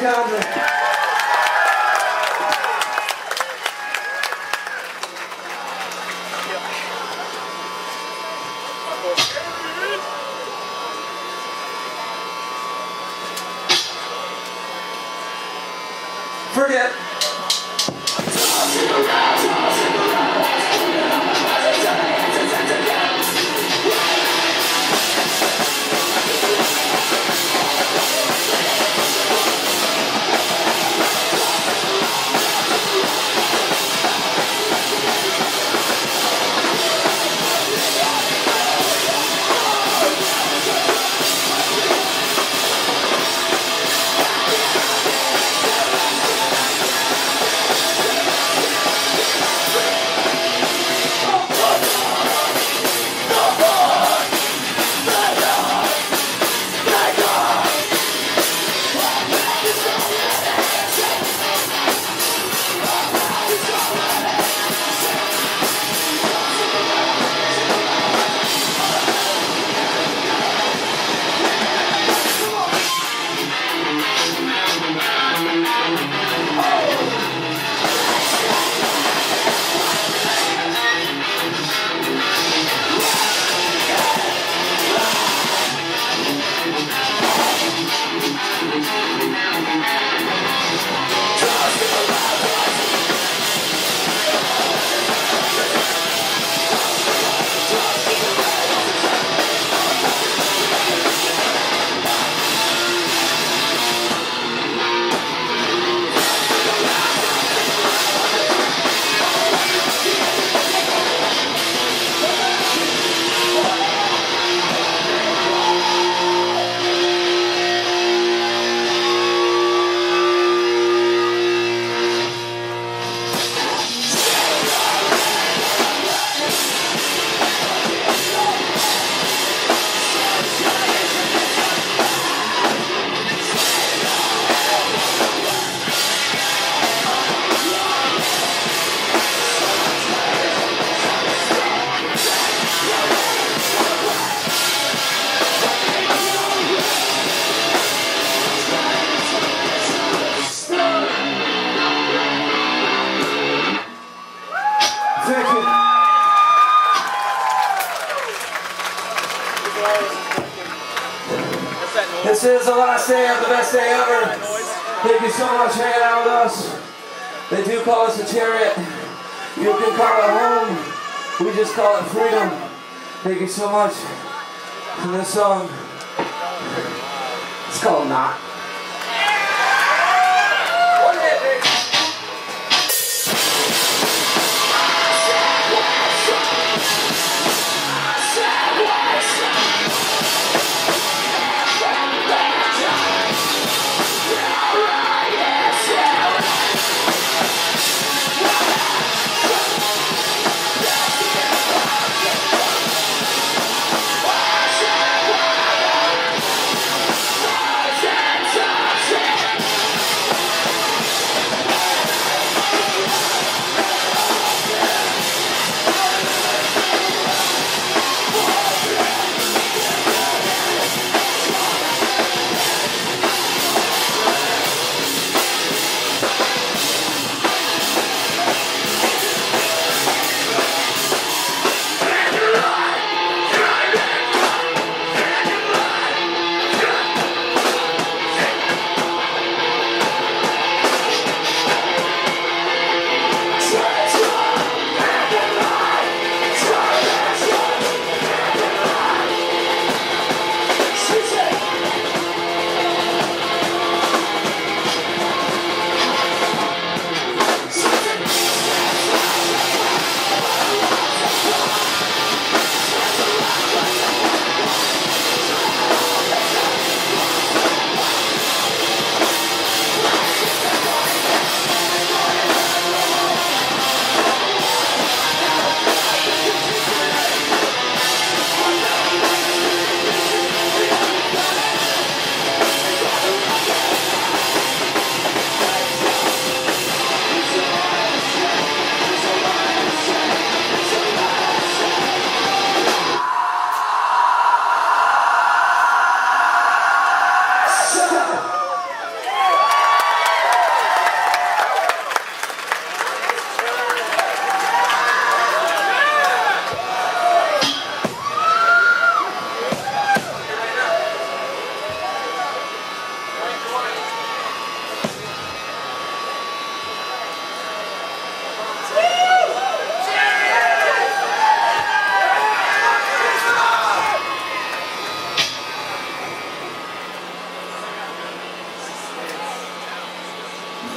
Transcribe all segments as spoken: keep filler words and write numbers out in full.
家的。Forget it. This is the last day of the best day ever. Thank you so much for hanging out with us. They do call us a chariot. You can call it home. We just call it freedom. Thank you so much for this song. It's called Not.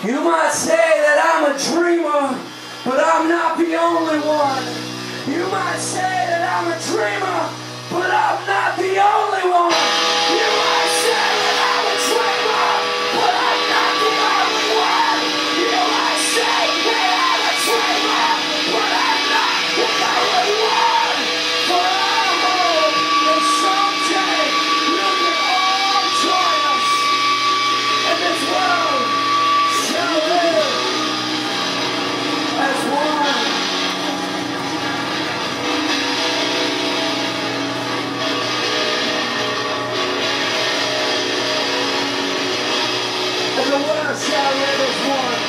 You might say that I'm a dreamer, but I'm not the only one. You might say that I'm a dreamer, but I'm not the only one. You might say that I'm a dreamer, but I'm not the only one. You might say that I'm a dreamer, but I'm not the only one. For I hope that someday you can all join us in this world. The world shall live as one.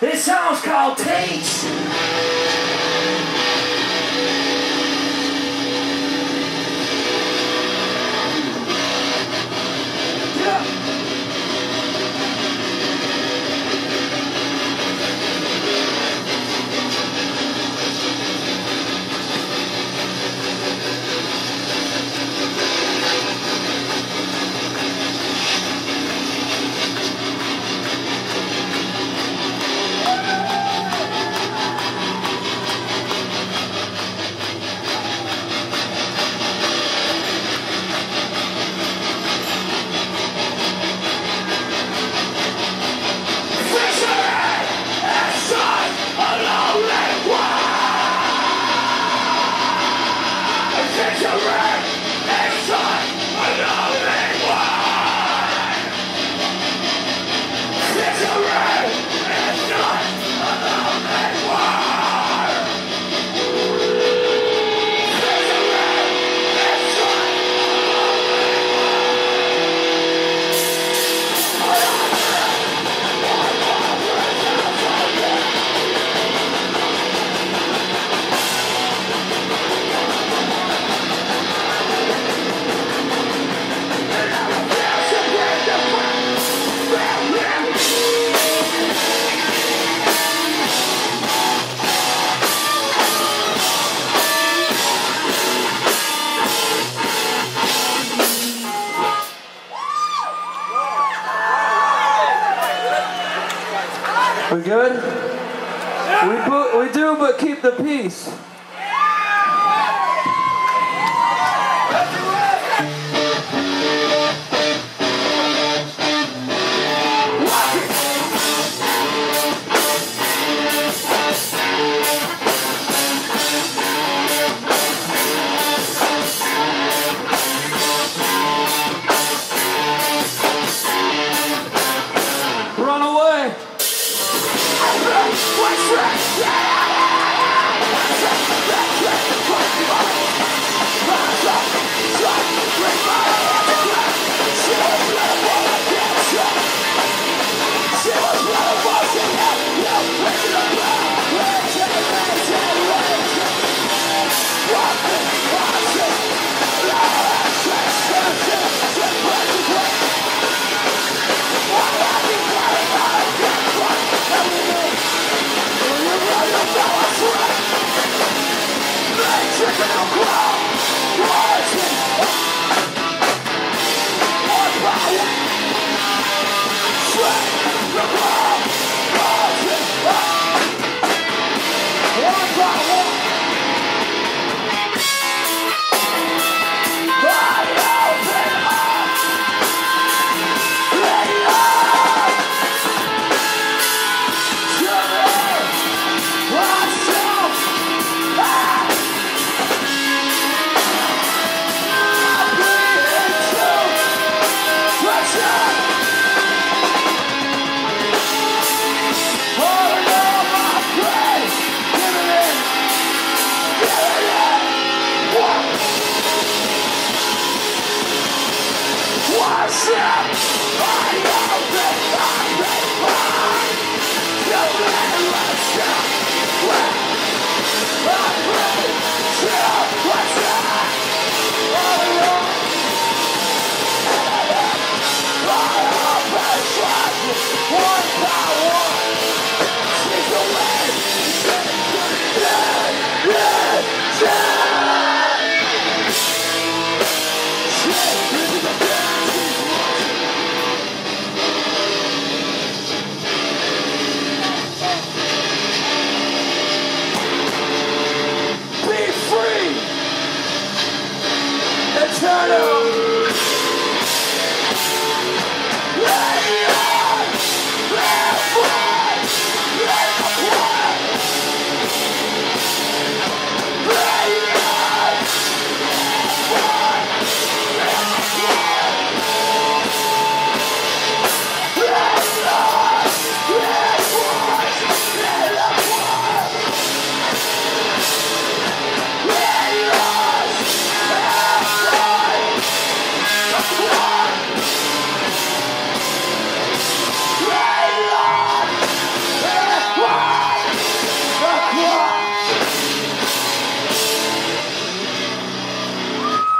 This song's called Teach. We good? We, put, we do, but keep the peace. What's wrong?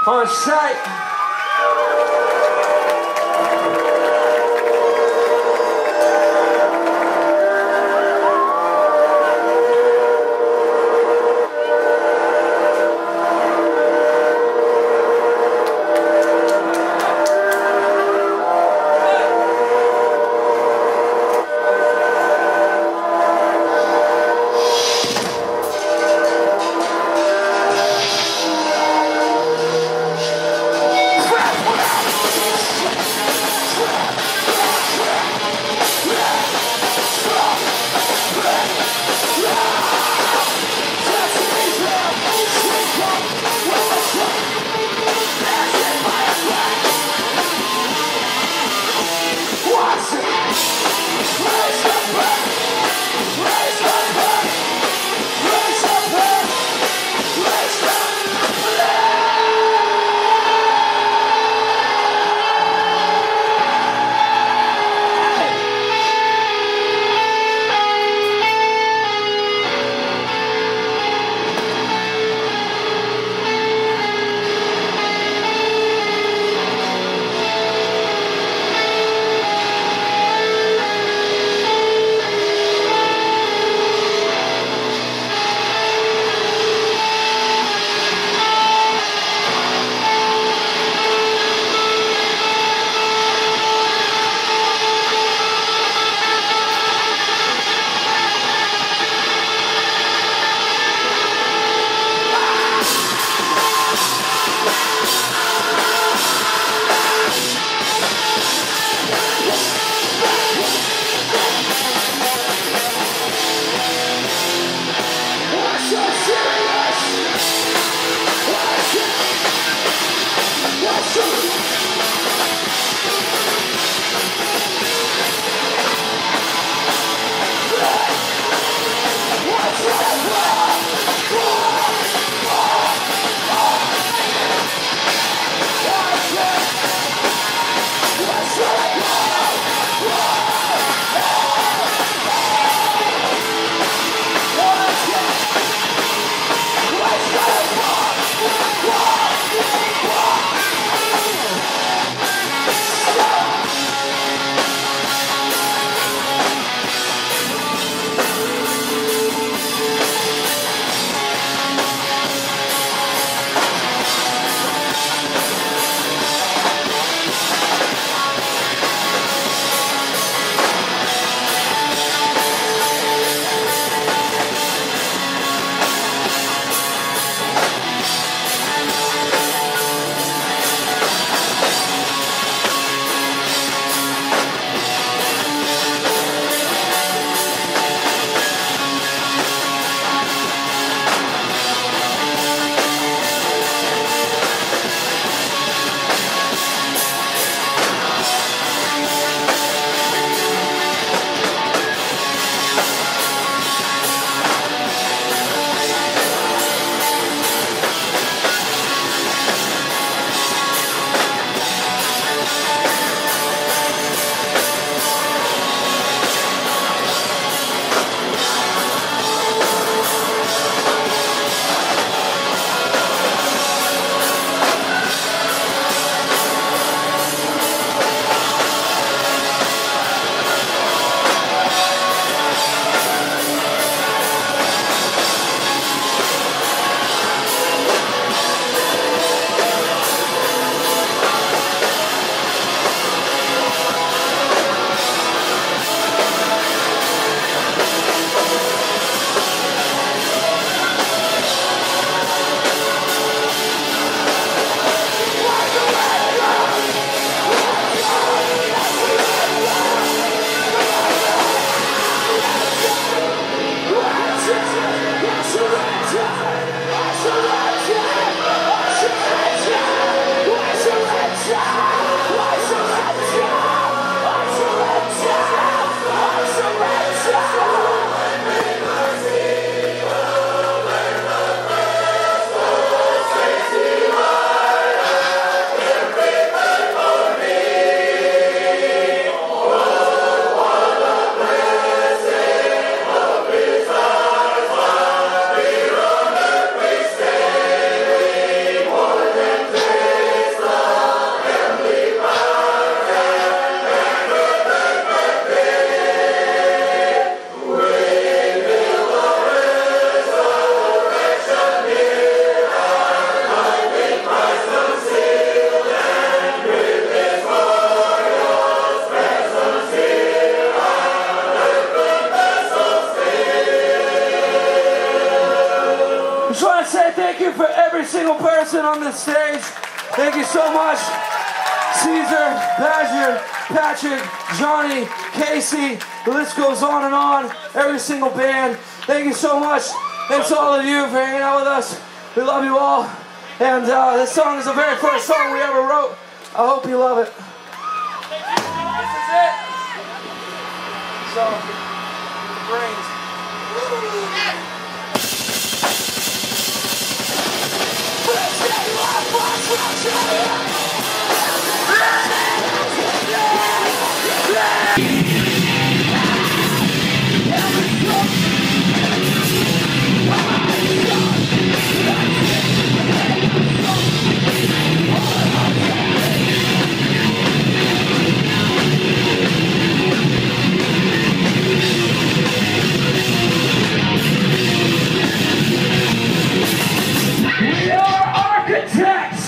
On sight. single person on the stage. Thank you so much. Caesar, Badger, Patrick, Johnny, Casey, the list goes on and on. Every single band. Thank you so much. Thanks to all of you for hanging out with us. We love you all. And uh, this song is the very first song we ever wrote. I hope you love it. This is it. So, brains. We are architects!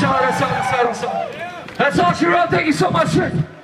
That's all, that's all, that's all, that's all. That's all she wrote. Thank you so much.